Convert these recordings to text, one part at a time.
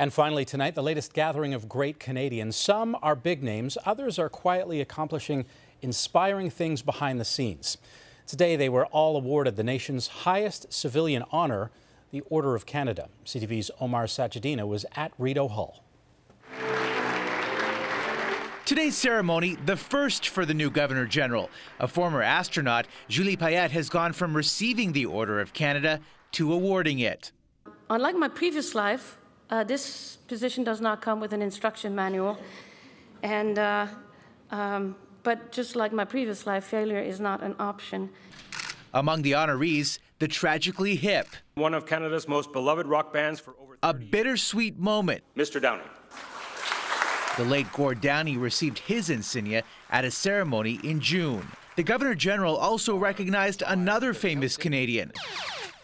And finally tonight, the latest gathering of great Canadians. Some are big names, others are quietly accomplishing inspiring things behind the scenes. Today they were all awarded the nation's highest civilian honor, the Order of Canada. CTV's Omar Sachedina was at Rideau Hall. Today's ceremony, the first for the new Governor-General. A former astronaut, Julie Payette has gone from receiving the Order of Canada to awarding it. Unlike my previous life, this position does not come with an instruction manual. And, but just like my previous life, failure is not an option. Among the honorees, the Tragically Hip. One of Canada's most beloved rock bands for over 30 years. A bittersweet moment. Mr. Downey. The late Gord Downey received his insignia at a ceremony in June. The Governor-General also recognized another famous Canadian,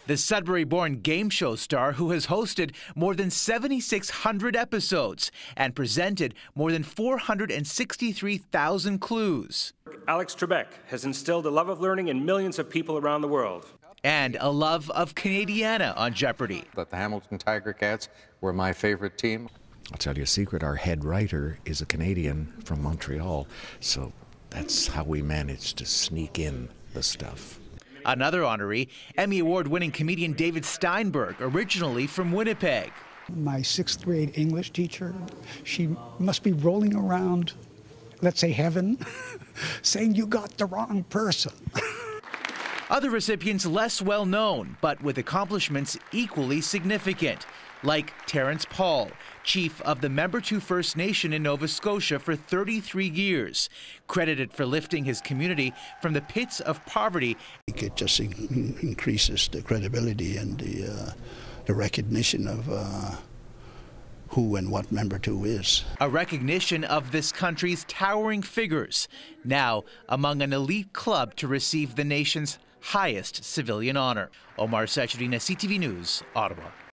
the Sudbury-born game show star who has hosted more than 7,600 episodes and presented more than 463,000 clues. Alex Trebek has instilled a love of learning in millions of people around the world. And a love of Canadiana on Jeopardy. But the Hamilton Tiger Cats were my favorite team. I'll tell you a secret, our head writer is a Canadian from Montreal, so that's how we managed to sneak in the stuff. Another honoree, Emmy Award-winning comedian David Steinberg, originally from Winnipeg. My sixth grade English teacher, she must be rolling around, let's say heaven, saying you got the wrong person. Other recipients less well known, but with accomplishments equally significant, like Terence Paul, chief of the Membertou First Nation in Nova Scotia for 33 years, credited for lifting his community from the pits of poverty. It just increases the credibility and the recognition of who and what Membertou is. A recognition of this country's towering figures, now among an elite club to receive the nation's highest civilian honor. Omar Sachedina, CTV News, Ottawa.